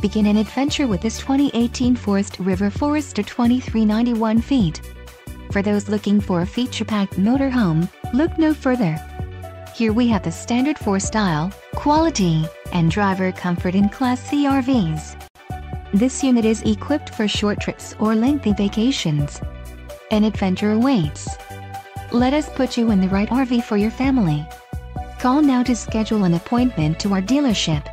Begin an adventure with this 2018 Forest River Forester 2391 feet. For those looking for a feature-packed motorhome, look no further. Here we have the standard for style, quality, and driver comfort in Class C RVs. This unit is equipped for short trips or lengthy vacations. An adventure awaits. Let us put you in the right RV for your family. Call now to schedule an appointment to our dealership.